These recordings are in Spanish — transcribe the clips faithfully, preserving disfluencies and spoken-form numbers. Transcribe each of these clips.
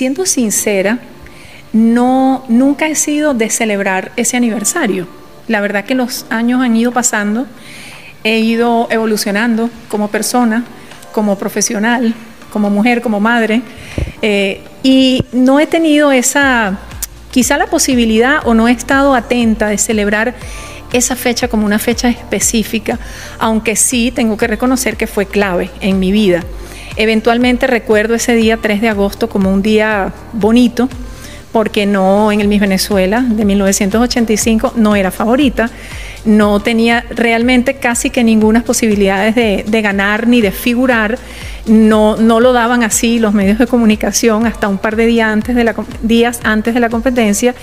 siendo sincera, no, nunca he sido de celebrar ese aniversario. La verdad que los años han ido pasando, he ido evolucionando como persona, como profesional, como mujer, como madre, eh, y no he tenido esa, quizá la posibilidad, o no he estado atenta de celebrar esa fecha como una fecha específica, aunque sí tengo que reconocer que fue clave en mi vida. Eventualmente recuerdo ese día tres de agosto como un día bonito, porque no, en el Miss Venezuela de mil novecientos ochenta y cinco no era favorita, no tenía realmente casi que ninguna posibilidades de, de ganar ni de figurar, no, no lo daban así los medios de comunicación hasta un par de días antes de la, días antes de la competencia,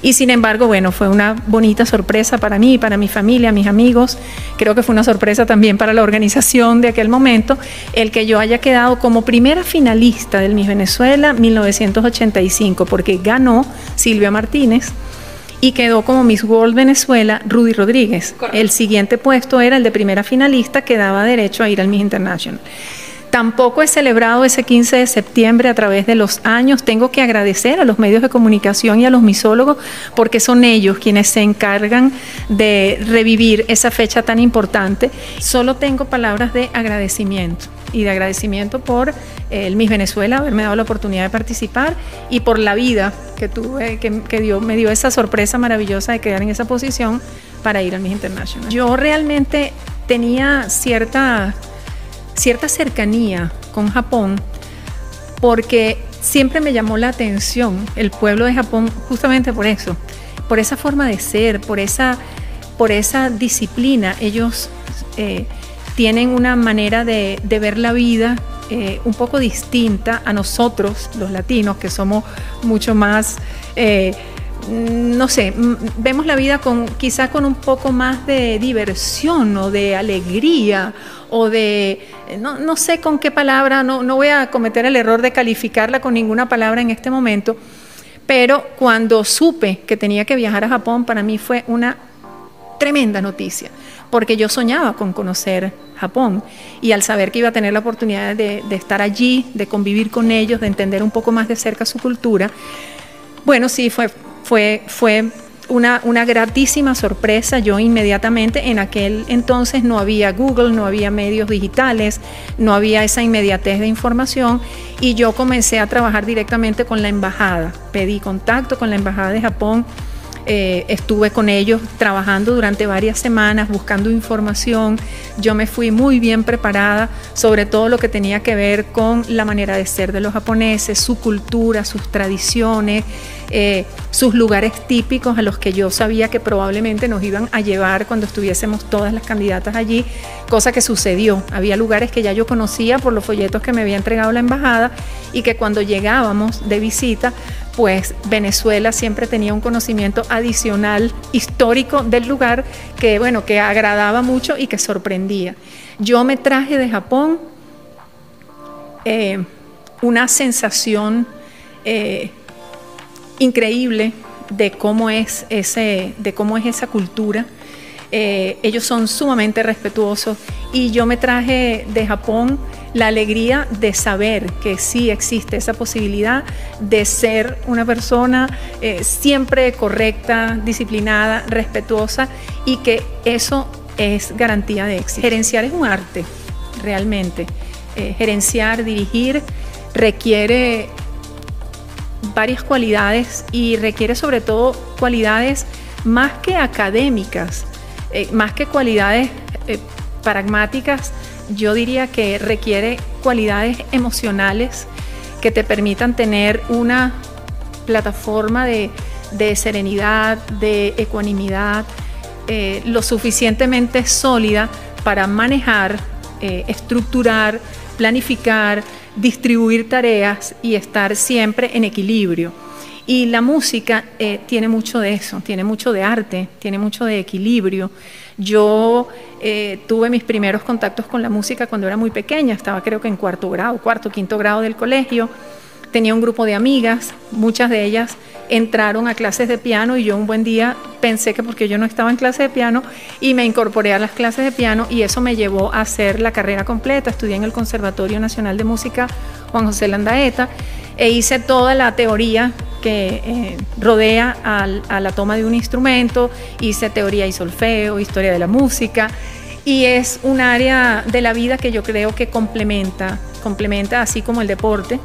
y sin embargo, bueno, fue una bonita sorpresa para mí, para mi familia, mis amigos, creo que fue una sorpresa también para la organización de aquel momento, el que yo haya quedado como primera finalista del Miss Venezuela mil novecientos ochenta y cinco, porque ganó Silvia Martínez y quedó como Miss World Venezuela Rudy Rodríguez. Correcto. El siguiente puesto era el de primera finalista, que daba derecho a ir al Miss International. Tampoco he celebrado ese quince de septiembre a través de los años. Tengo que agradecer a los medios de comunicación y a los misólogos, porque son ellos quienes se encargan de revivir esa fecha tan importante. Solo tengo palabras de agradecimiento, y de agradecimiento por el Miss Venezuela, haberme dado la oportunidad de participar, y por la vida que tuve, que, que dio, me dio esa sorpresa maravillosa de quedar en esa posición para ir al Miss International. Yo realmente tenía cierta, cierta cercanía con Japón, porque siempre me llamó la atención el pueblo de Japón, justamente por eso, por esa forma de ser, por esa, por esa disciplina. Ellos eh, tienen una manera de, de ver la vida eh, un poco distinta a nosotros, los latinos, que somos mucho más, eh, no sé, vemos la vida con, quizá con un poco más de diversión o de alegría, o de, no, no sé con qué palabra, no, no voy a cometer el error de calificarla con ninguna palabra en este momento, pero cuando supe que tenía que viajar a Japón, para mí fue una tremenda noticia, porque yo soñaba con conocer Japón, y al saber que iba a tener la oportunidad de, de estar allí, de convivir con ellos, de entender un poco más de cerca su cultura, bueno, sí, fue, fue, fue una, una gratísima sorpresa. Yo inmediatamente, en aquel entonces no había Google, no había medios digitales, no había esa inmediatez de información, y yo comencé a trabajar directamente con la embajada, pedí contacto con la embajada de Japón. Eh, estuve con ellos trabajando durante varias semanas, buscando información. Yo me fui muy bien preparada, sobre todo lo que tenía que ver con la manera de ser de los japoneses, su cultura, sus tradiciones, eh, sus lugares típicos a los que yo sabía que probablemente nos iban a llevar cuando estuviésemos todas las candidatas allí, cosa que sucedió. Había lugares que ya yo conocía por los folletos que me había entregado la embajada, y que cuando llegábamos de visita, pues Venezuela siempre tenía un conocimiento adicional histórico del lugar que, bueno, que agradaba mucho y que sorprendía. Yo me traje de Japón eh, una sensación eh, increíble de cómo es ese, de cómo es esa cultura. Eh, ellos son sumamente respetuosos, y yo me traje de Japón la alegría de saber que sí existe esa posibilidad de ser una persona eh, siempre correcta, disciplinada, respetuosa, y que eso es garantía de éxito. Gerenciar es un arte, realmente. Eh, gerenciar, dirigir, requiere varias cualidades, y requiere sobre todo cualidades más que académicas, Eh, más que cualidades eh, pragmáticas. Yo diría que requiere cualidades emocionales que te permitan tener una plataforma de, de serenidad, de ecuanimidad, eh, lo suficientemente sólida para manejar, eh, estructurar, planificar, distribuir tareas y estar siempre en equilibrio. Y la música eh, tiene mucho de eso, tiene mucho de arte, tiene mucho de equilibrio. Yo eh, tuve mis primeros contactos con la música cuando era muy pequeña, estaba creo que en cuarto grado, cuarto, quinto grado del colegio. Tenía un grupo de amigas, muchas de ellas entraron a clases de piano, y yo un buen día pensé que porque yo no estaba en clases de piano, y me incorporé a las clases de piano, y eso me llevó a hacer la carrera completa. Estudié en el Conservatorio Nacional de Música Juan José Landaeta, e hice toda la teoría que eh, rodea al, a la toma de un instrumento, hice teoría y solfeo, historia de la música, y es un área de la vida que yo creo que complementa, complementa así como el deporte,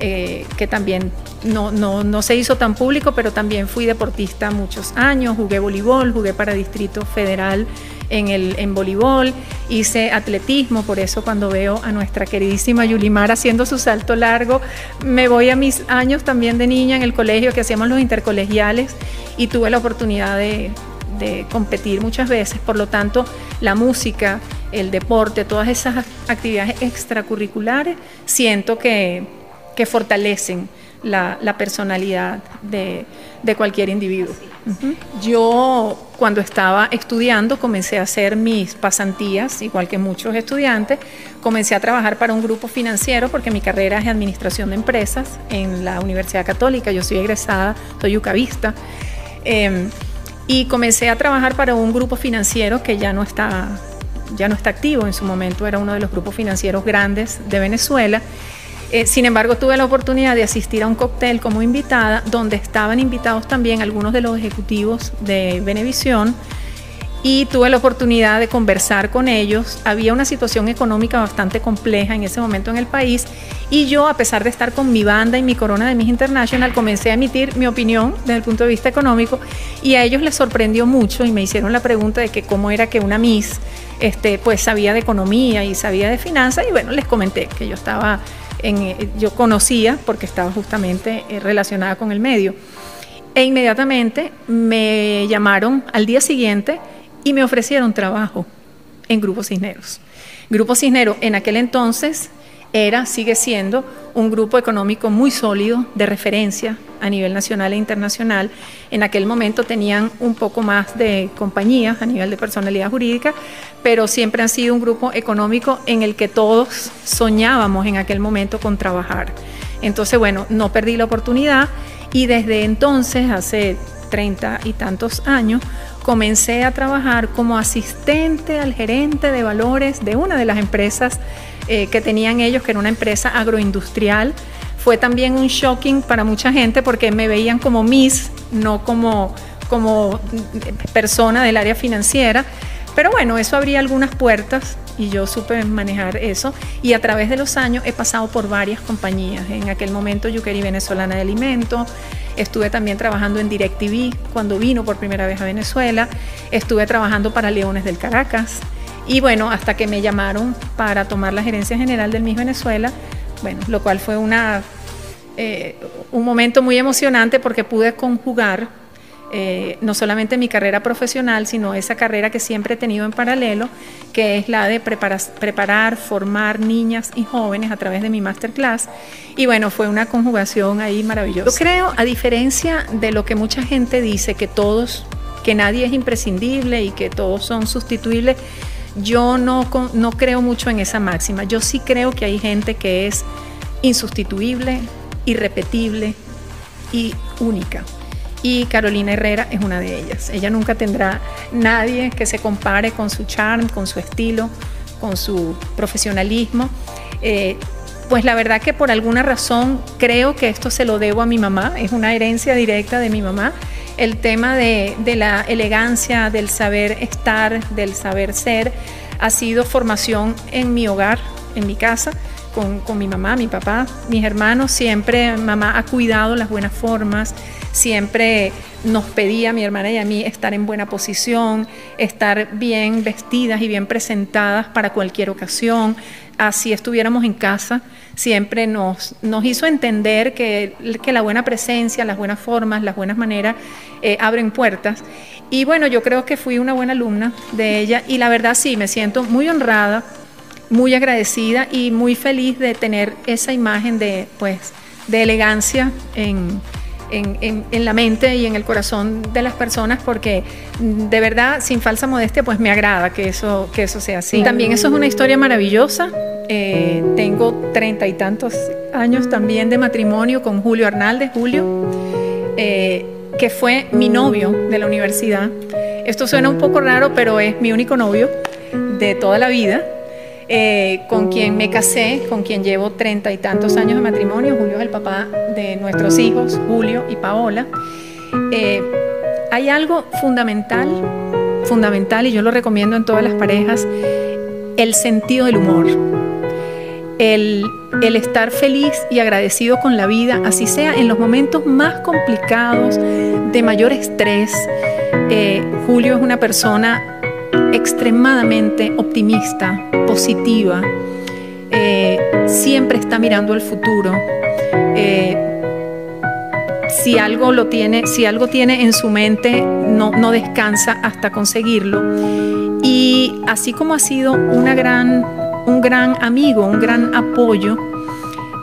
eh, que también no, no, no se hizo tan público, pero también fui deportista muchos años, jugué voleibol, jugué para Distrito Federal en, el, en voleibol, hice atletismo, por eso cuando veo a nuestra queridísima Yulimar haciendo su salto largo, me voy a mis años también de niña en el colegio que hacíamos los intercolegiales y tuve la oportunidad de, de competir muchas veces, por lo tanto la música, el deporte, todas esas actividades extracurriculares siento que, que fortalecen La, la personalidad de, de cualquier individuo. Uh-huh. Yo cuando estaba estudiando comencé a hacer mis pasantías, igual que muchos estudiantes, comencé a trabajar para un grupo financiero porque mi carrera es de administración de empresas en la Universidad Católica, yo soy egresada, soy yucavista, eh, y comencé a trabajar para un grupo financiero que ya no está, ya no está activo, en su momento era uno de los grupos financieros grandes de Venezuela. Eh, sin embargo, tuve la oportunidad de asistir a un cóctel como invitada, donde estaban invitados también algunos de los ejecutivos de Venevisión y tuve la oportunidad de conversar con ellos. Había una situación económica bastante compleja en ese momento en el país y yo, a pesar de estar con mi banda y mi corona de Miss International, comencé a emitir mi opinión desde el punto de vista económico y a ellos les sorprendió mucho y me hicieron la pregunta de que cómo era que una Miss este, pues sabía de economía y sabía de finanzas y bueno, les comenté que yo estaba... En, yo conocía porque estaba justamente relacionada con el medio e inmediatamente me llamaron al día siguiente y me ofrecieron trabajo en Grupo Cisneros. Grupo Cisneros en aquel entonces era, sigue siendo un grupo económico muy sólido de referencia a nivel nacional e internacional. En aquel momento tenían un poco más de compañías a nivel de personalidad jurídica, pero siempre han sido un grupo económico en el que todos soñábamos en aquel momento con trabajar. Entonces, bueno, no perdí la oportunidad y desde entonces, hace treinta y tantos años, comencé a trabajar como asistente al gerente de valores de una de las empresas eh, que tenían ellos, que era una empresa agroindustrial. Fue también un shocking para mucha gente porque me veían como Miss, no como, como persona del área financiera. Pero bueno, eso abría algunas puertas y yo supe manejar eso. Y a través de los años he pasado por varias compañías. En aquel momento yo quería Venezolana de Alimento. Estuve también trabajando en DirecTV cuando vino por primera vez a Venezuela. Estuve trabajando para Leones del Caracas. Y bueno, hasta que me llamaron para tomar la gerencia general del Miss Venezuela. Bueno, lo cual fue una, eh, un momento muy emocionante porque pude conjugar eh, no solamente mi carrera profesional, sino esa carrera que siempre he tenido en paralelo, que es la de preparar, preparar, formar niñas y jóvenes a través de mi masterclass. Y bueno, fue una conjugación ahí maravillosa. Yo creo, a diferencia de lo que mucha gente dice, que todos, que nadie es imprescindible y que todos son sustituibles, yo no, no creo mucho en esa máxima. Yo sí creo que hay gente que es insustituible, irrepetible y única. Y Carolina Herrera es una de ellas. Ella nunca tendrá nadie que se compare con su charm, con su estilo, con su profesionalismo. Eh, pues la verdad que por alguna razón creo que esto se lo debo a mi mamá, es una herencia directa de mi mamá. El tema de, de la elegancia, del saber estar, del saber ser, ha sido formación en mi hogar, en mi casa, con, con mi mamá, mi papá, mis hermanos. Siempre mamá ha cuidado las buenas formas, siempre nos pedía a mi hermana y a mí estar en buena posición, estar bien vestidas y bien presentadas para cualquier ocasión. Así estuviéramos en casa, siempre nos, nos hizo entender que, que la buena presencia, las buenas formas, las buenas maneras eh, abren puertas. Y bueno, yo creo que fui una buena alumna de ella y la verdad sí, me siento muy honrada, muy agradecida y muy feliz de tener esa imagen de, pues, de elegancia en, en, en, en la mente y en el corazón de las personas, porque de verdad, sin falsa modestia, pues me agrada que eso, que eso sea así. También eso es una historia maravillosa. Eh, tengo treinta y tantos años también de matrimonio con Julio Arnalde, Julio, eh, que fue mi novio de la universidad. Esto suena un poco raro, pero es mi único novio de toda la vida. eh, con quien me casé, con quien llevo treinta y tantos años de matrimonio. Julio es el papá de nuestros hijos, Julio y Paola. Eh, hay algo fundamental, fundamental, y yo lo recomiendo en todas las parejas: el sentido del humor, el, el estar feliz y agradecido con la vida, así sea en los momentos más complicados, de mayor estrés. Eh, Julio es una persona extremadamente optimista, positiva, eh, siempre está mirando al futuro. eh, Si algo lo tiene, si algo tiene en su mente, no, no descansa hasta conseguirlo. Y así como ha sido una gran, un gran amigo, un gran apoyo,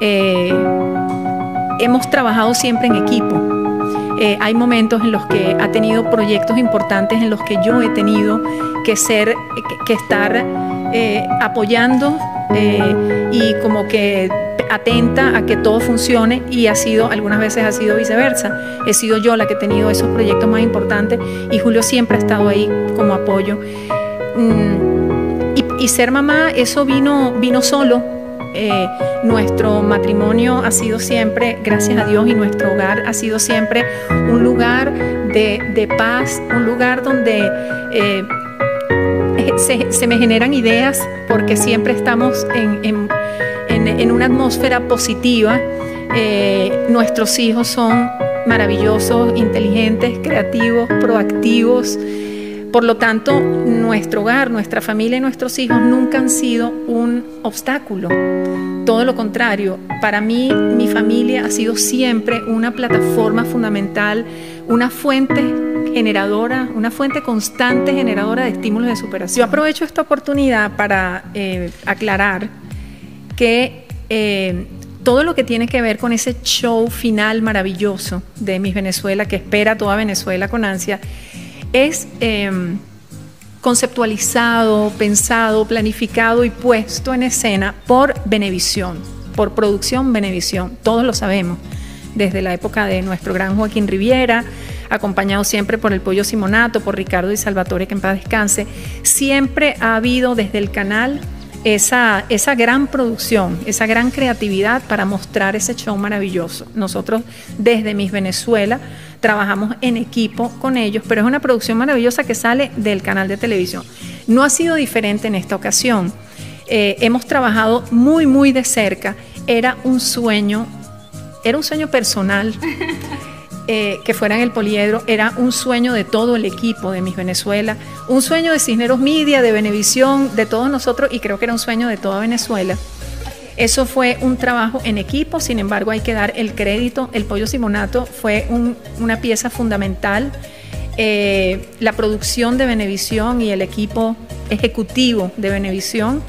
eh, hemos trabajado siempre en equipo. Eh, hay momentos en los que ha tenido proyectos importantes en los que yo he tenido que ser, que, que estar eh, apoyando eh, y como que atenta a que todo funcione, y ha sido, algunas veces ha sido viceversa. He sido yo la que he tenido esos proyectos más importantes y Julio siempre ha estado ahí como apoyo. Y, y ser mamá, eso vino, vino solo. Eh, nuestro matrimonio ha sido siempre, gracias a Dios, y nuestro hogar ha sido siempre un lugar de, de paz, un lugar donde eh, se, se me generan ideas, porque siempre estamos en, en en una atmósfera positiva. Eh, nuestros hijos son maravillosos, inteligentes, creativos, proactivos. Por lo tanto, nuestro hogar, nuestra familia y nuestros hijos nunca han sido un obstáculo. Todo lo contrario, para mí, mi familia ha sido siempre una plataforma fundamental, una fuente generadora, una fuente constante generadora de estímulos de superación. Yo aprovecho esta oportunidad para eh, aclarar que eh, todo lo que tiene que ver con ese show final maravilloso de Miss Venezuela, que espera toda Venezuela con ansia, es eh, conceptualizado, pensado, planificado y puesto en escena por Venevisión, por producción Venevisión. Todos lo sabemos, desde la época de nuestro gran Joaquín Riviera, acompañado siempre por el Pollo Simonato, por Ricardo y Salvatore, que en paz descanse. Siempre ha habido desde el canal Esa, esa gran producción, esa gran creatividad para mostrar ese show maravilloso. Nosotros desde Miss Venezuela trabajamos en equipo con ellos, pero es una producción maravillosa que sale del canal de televisión. No ha sido diferente en esta ocasión. Eh, hemos trabajado muy, muy de cerca. Era un sueño, era un sueño personal. Eh, que fuera en el Poliedro, era un sueño de todo el equipo de Miss Venezuela, un sueño de Cisneros Media, de Venevisión, de todos nosotros, y creo que era un sueño de toda Venezuela. Eso fue un trabajo en equipo. Sin embargo, hay que dar el crédito. El Pollo Simonato fue un, una pieza fundamental. Eh, la producción de Venevisión y el equipo ejecutivo de Venevisión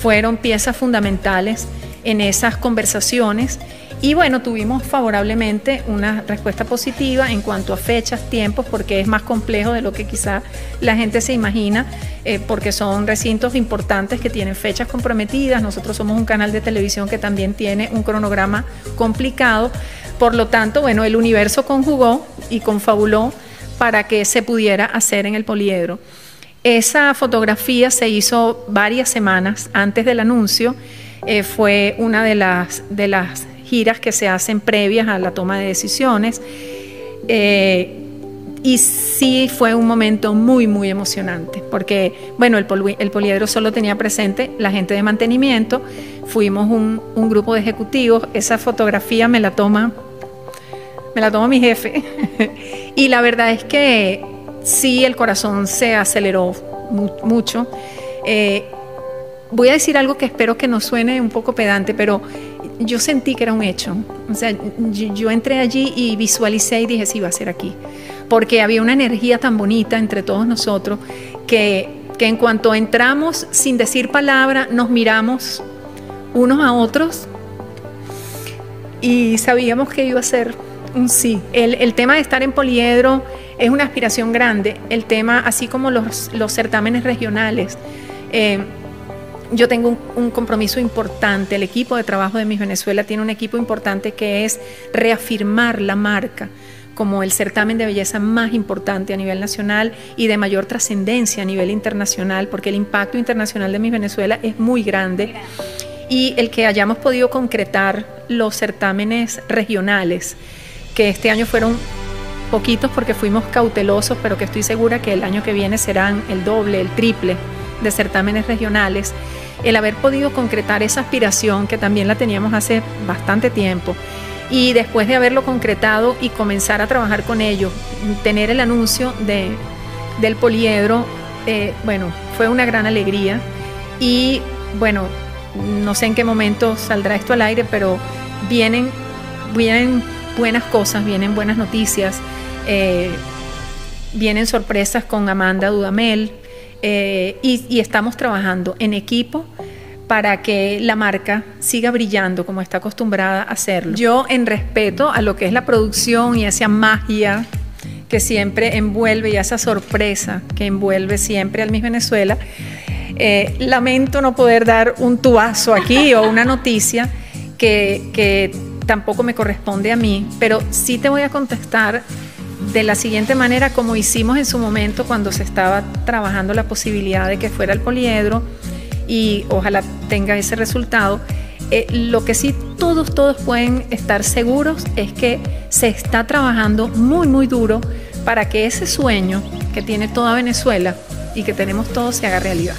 fueron piezas fundamentales en esas conversaciones. Y bueno, tuvimos favorablemente una respuesta positiva en cuanto a fechas, tiempos, porque es más complejo de lo que quizá la gente se imagina, eh, porque son recintos importantes que tienen fechas comprometidas. Nosotros somos un canal de televisión que también tiene un cronograma complicado. Por lo tanto, bueno, el universo conjugó y confabuló para que se pudiera hacer en el Poliedro. Esa fotografía se hizo varias semanas antes del anuncio. Eh, fue una de las... de las giras que se hacen previas a la toma de decisiones, eh, y sí fue un momento muy muy emocionante, porque bueno, el, pol el Poliedro solo tenía presente la gente de mantenimiento. Fuimos un, un grupo de ejecutivos. Esa fotografía me la toma me la toma mi jefe y la verdad es que sí, el corazón se aceleró mu mucho. Eh, voy a decir algo que espero que no suene un poco pedante, pero yo sentí que era un hecho. O sea, yo, yo entré allí y visualicé y dije, sí, va a ser aquí, porque había una energía tan bonita entre todos nosotros que, que en cuanto entramos, sin decir palabra, nos miramos unos a otros y sabíamos que iba a ser un sí. El, el tema de estar en Poliedro es una aspiración grande. El tema, así como los, los certámenes regionales, eh, yo tengo un, un compromiso importante. El equipo de trabajo de Miss Venezuela tiene un equipo importante, que es reafirmar la marca, como el certamen de belleza más importante a nivel nacional y de mayor trascendencia a nivel internacional, porque el impacto internacional de Miss Venezuela es muy grande, y el que hayamos podido concretar los certámenes regionales, que este año fueron poquitos porque fuimos cautelosos, pero que estoy segura que el año que viene serán el doble, el triple de certámenes regionales. El haber podido concretar esa aspiración que también la teníamos hace bastante tiempo, y después de haberlo concretado y comenzar a trabajar con ellos, tener el anuncio de, del Poliedro, eh, bueno, fue una gran alegría. Y bueno, no sé en qué momento saldrá esto al aire, pero vienen, vienen buenas cosas, vienen buenas noticias, eh, vienen sorpresas con Amanda Dudamel, eh, y, y estamos trabajando en equipo para que la marca siga brillando como está acostumbrada a hacerlo. Yo, en respeto a lo que es la producción y esa magia que siempre envuelve y esa sorpresa que envuelve siempre al Miss Venezuela, eh, lamento no poder dar un tubazo aquí o una noticia que, que tampoco me corresponde a mí, pero sí te voy a contestar de la siguiente manera, como hicimos en su momento cuando se estaba trabajando la posibilidad de que fuera el Poliedro, y ojalá tenga ese resultado. Eh, lo que sí todos, todos pueden estar seguros es que se está trabajando muy, muy duro para que ese sueño que tiene toda Venezuela y que tenemos todos se haga realidad.